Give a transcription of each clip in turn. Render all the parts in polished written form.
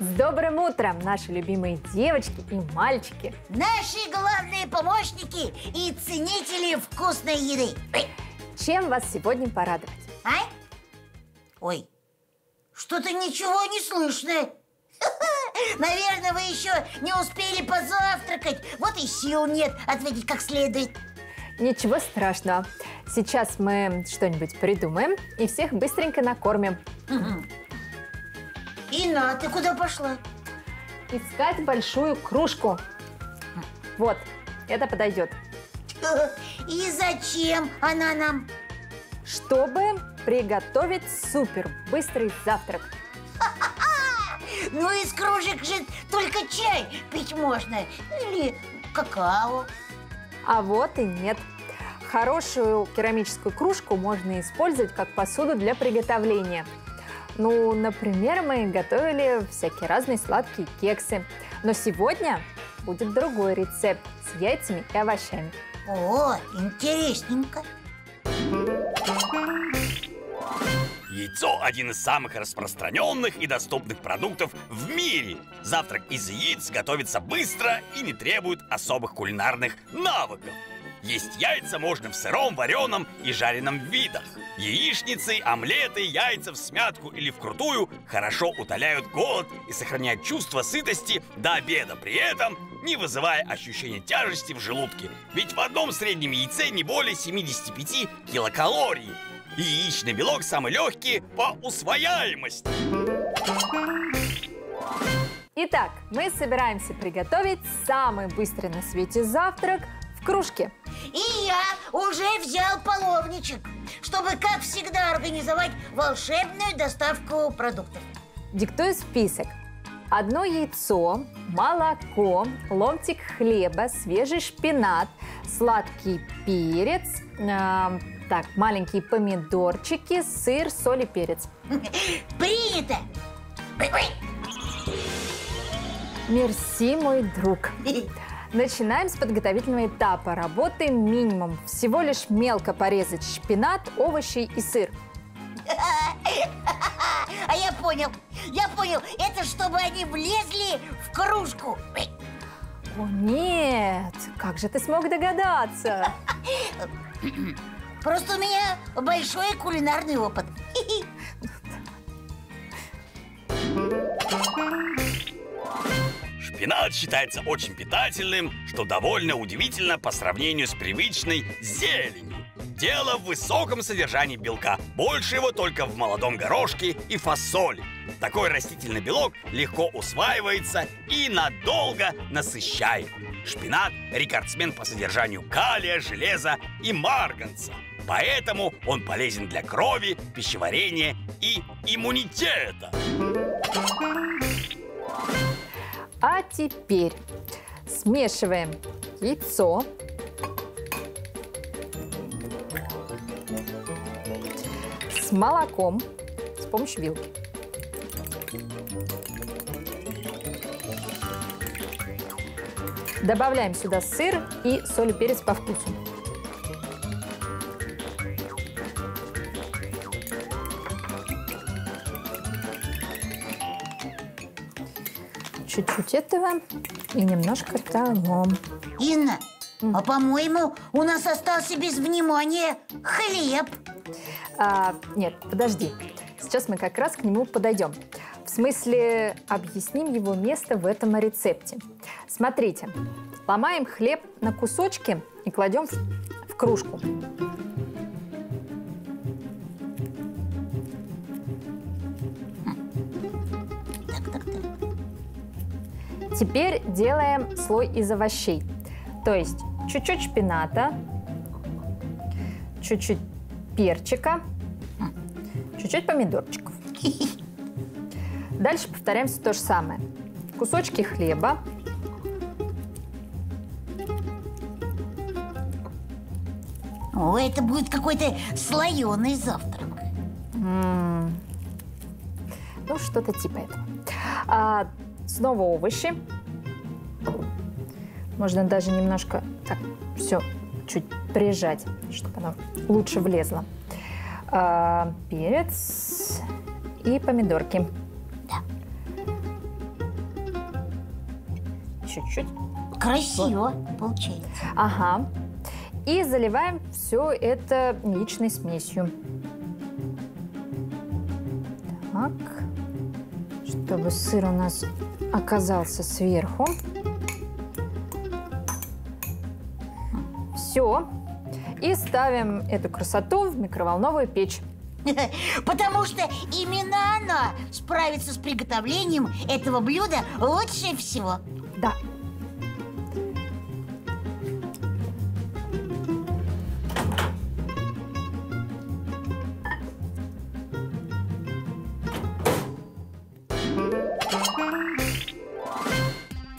С добрым утром, наши любимые девочки и мальчики. Наши главные помощники и ценители вкусной еды. Чем вас сегодня порадовать? А? Ой, что-то ничего не слышно. Наверное, вы еще не успели позавтракать. Вот и сил нет ответить как следует. Ничего страшного. Сейчас мы что-нибудь придумаем и всех быстренько накормим. Угу. Инна, а ты куда пошла? Искать большую кружку. Вот, это подойдет. И зачем она нам? Чтобы приготовить супер быстрый завтрак. Ну, из кружек же только чай пить можно. Или какао. А вот и нет. Хорошую керамическую кружку можно использовать как посуду для приготовления. Ну, например, мы готовили всякие разные сладкие кексы. Но сегодня будет другой рецепт с яйцами и овощами. О, интересненько. Яйцо – один из самых распространенных и доступных продуктов в мире. Завтрак из яиц готовится быстро и не требует особых кулинарных навыков. Есть яйца можно в сыром, вареном и жареном видах. Яичницы, омлеты, яйца всмятку или вкрутую хорошо утоляют голод и сохраняют чувство сытости до обеда, при этом не вызывая ощущения тяжести в желудке. Ведь в одном среднем яйце не более 75 килокалорий. И яичный белок самый легкий по усвояемости. Итак, мы собираемся приготовить самый быстрый на свете завтрак в кружке. И я уже взял половничек, чтобы, как всегда, организовать волшебную доставку продуктов. Диктую список. 1 яйцо, молоко, ломтик хлеба, свежий шпинат, сладкий перец, так, маленькие помидорчики, сыр, соль и перец. Принято! Мерси, мой друг. Начинаем с подготовительного этапа. Работы минимум. Всего лишь мелко порезать шпинат, овощи и сыр. А я понял. Это чтобы они влезли в кружку. О, нет. Как же ты смог догадаться? Просто у меня большой кулинарный опыт. Шпинат считается очень питательным, что довольно удивительно по сравнению с привычной зеленью. Дело в высоком содержании белка. Больше его только в молодом горошке и фасоли. Такой растительный белок легко усваивается и надолго насыщает. Шпинат – рекордсмен по содержанию калия, железа и марганца. Поэтому он полезен для крови, пищеварения и иммунитета. А теперь смешиваем яйцо, с молоком с помощью вилки. Добавляем сюда сыр и соль и перец по вкусу. Чуть-чуть этого и немножко того. Инна, а по-моему, у нас остался без внимания хлеб. Нет, подожди. Сейчас мы как раз к нему подойдем. В смысле, объясним его место в этом рецепте. Смотрите, ломаем хлеб на кусочки и кладем в кружку. Теперь делаем слой из овощей. То есть чуть-чуть шпината, чуть-чуть перчика, чуть-чуть помидорчиков. Дальше повторяем все то же самое. Кусочки хлеба, о, это будет какой-то слоеный завтрак. Ну, что-то типа этого. Снова овощи. Можно даже немножко так все чуть прижать, чтобы оно лучше влезло. Перец и помидорки. Да. Еще чуть-чуть. Красиво вот получается. Ага. И заливаем все это яичной смесью. Так. Чтобы сыр у нас оказался сверху. Все. И ставим эту красоту в микроволновую печь. Потому что именно она справится с приготовлением этого блюда лучше всего. Да.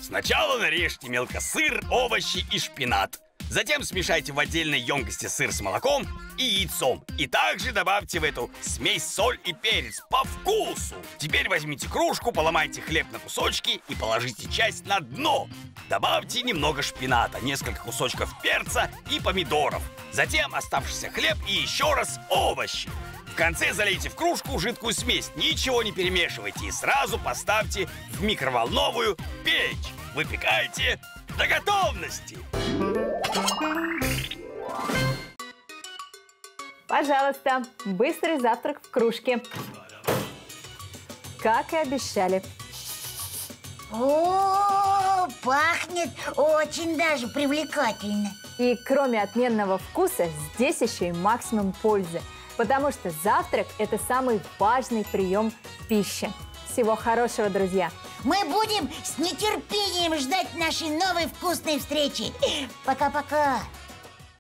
Сначала нарежьте мелко сыр, овощи и шпинат. Затем смешайте в отдельной емкости сыр с молоком и яйцом. И также добавьте в эту смесь соль и перец по вкусу. Теперь возьмите кружку, поломайте хлеб на кусочки и положите часть на дно. Добавьте немного шпината, несколько кусочков перца и помидоров. Затем оставшийся хлеб и еще раз овощи. В конце залейте в кружку жидкую смесь, ничего не перемешивайте и сразу поставьте в микроволновую печь. Выпекайте до готовности. Пожалуйста, быстрый завтрак в кружке. Как и обещали. О, пахнет очень даже привлекательно. И кроме отменного вкуса, здесь еще и максимум пользы. Потому что завтрак – это самый важный прием пищи. Всего хорошего, друзья! Мы будем с нетерпением ждать нашей новой вкусной встречи. Пока-пока!